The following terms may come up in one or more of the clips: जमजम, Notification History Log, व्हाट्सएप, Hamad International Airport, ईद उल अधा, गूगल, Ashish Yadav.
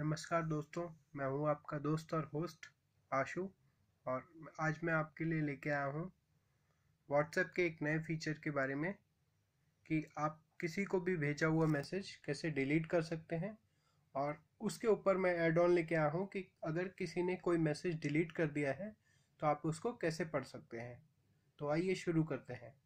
नमस्कार दोस्तों, मैं हूँ आपका दोस्त और होस्ट आशु और आज मैं आपके लिए लेके आया हूँ व्हाट्सएप के एक नए फीचर के बारे में कि आप किसी को भी भेजा हुआ मैसेज कैसे डिलीट कर सकते हैं। और उसके ऊपर मैं ऐड ऑन लेके आया हूँ कि अगर किसी ने कोई मैसेज डिलीट कर दिया है तो आप उसको कैसे पढ़ सकते हैं। तो आइए शुरू करते हैं।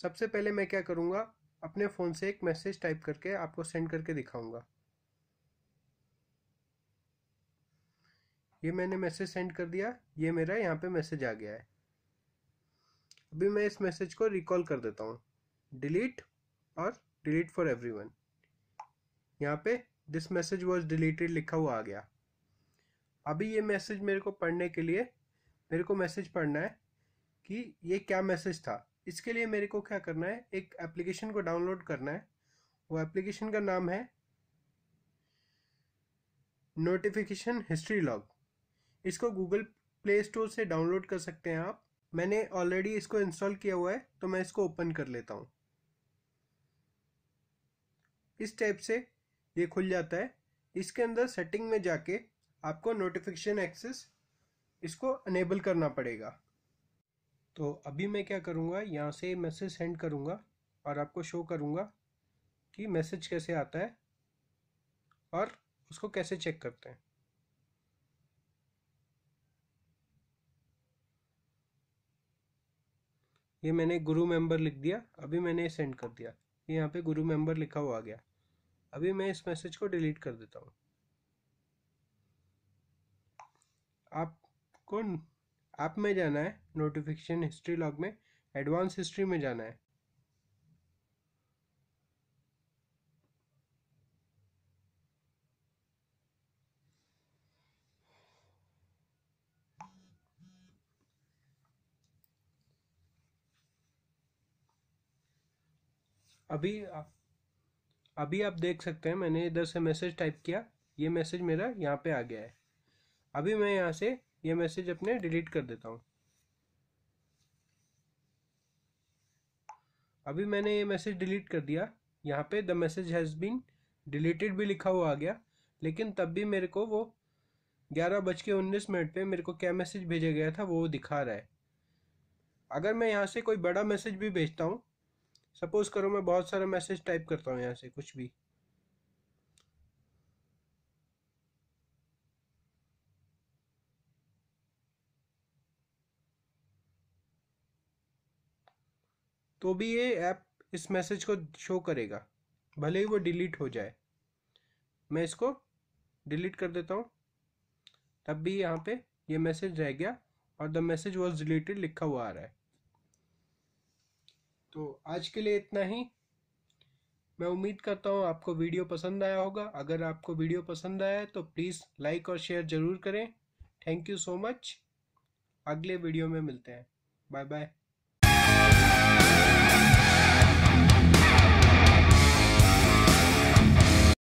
सबसे पहले मैं क्या करूँगा, अपने फ़ोन से एक मैसेज टाइप करके आपको सेंड करके दिखाऊंगा। ये मैंने मैसेज सेंड कर दिया, ये मेरा यहाँ पे मैसेज आ गया है। अभी मैं इस मैसेज को रिकॉल कर देता हूँ, डिलीट और डिलीट फॉर एवरीवन। यहाँ पे दिस मैसेज वॉज डिलीटेड लिखा हुआ आ गया। अभी ये मैसेज मेरे को पढ़ने के लिए मेरे को मैसेज पढ़ना है कि ये क्या मैसेज था। इसके लिए मेरे को क्या करना है, एक एप्लीकेशन को डाउनलोड करना है। वो एप्लीकेशन का नाम है नोटिफिकेशन हिस्ट्री लॉग। इसको गूगल प्ले स्टोर से डाउनलोड कर सकते हैं आप। मैंने ऑलरेडी इसको इंस्टॉल किया हुआ है तो मैं इसको ओपन कर लेता हूँ। इस टाइप से ये खुल जाता है। इसके अंदर सेटिंग में जाके आपको नोटिफिकेशन एक्सेस इसको अनेबल करना पड़ेगा। तो अभी मैं क्या करूँगा, यहाँ से मैसेज सेंड करूँगा और आपको शो करूँगा कि मैसेज कैसे आता है और उसको कैसे चेक करते हैं। ये मैंने गुरु मेंबर लिख दिया, अभी मैंने सेंड कर दिया, ये यहाँ पे गुरु मेंबर लिखा हुआ आ गया। अभी मैं इस मैसेज को डिलीट कर देता हूँ। आपको ऐप में जाना है, नोटिफिकेशन हिस्ट्री लॉग में एडवांस हिस्ट्री में जाना है। अभी आप देख सकते हैं मैंने इधर से मैसेज टाइप किया, ये मैसेज मेरा यहाँ पे आ गया है। अभी मैं यहाँ से ये मैसेज अपने डिलीट कर देता हूँ। अभी मैंने ये मैसेज डिलीट कर दिया। यहाँ पे the message has been deleted भी लिखा हुआ आ गया, लेकिन तब भी मेरे को वो 11:19 पे मेरे को क्या मैसेज भेजा गया था वो दिखा रहा है। अगर मैं यहाँ से कोई बड़ा मैसेज भी भेजता हूँ, सपोज करो मैं बहुत सारा मैसेज टाइप करता हूँ यहाँ से कुछ भी, तो भी ये ऐप इस मैसेज को शो करेगा भले ही वो डिलीट हो जाए। मैं इसको डिलीट कर देता हूँ, तब भी यहाँ पे ये मैसेज रह गया और द मैसेज वाज डिलीटेड लिखा हुआ आ रहा है। तो आज के लिए इतना ही। मैं उम्मीद करता हूँ आपको वीडियो पसंद आया होगा। अगर आपको वीडियो पसंद आया है तो प्लीज़ लाइक और शेयर ज़रूर करें। Thank you so much. अगले वीडियो में मिलते हैं। Bye bye.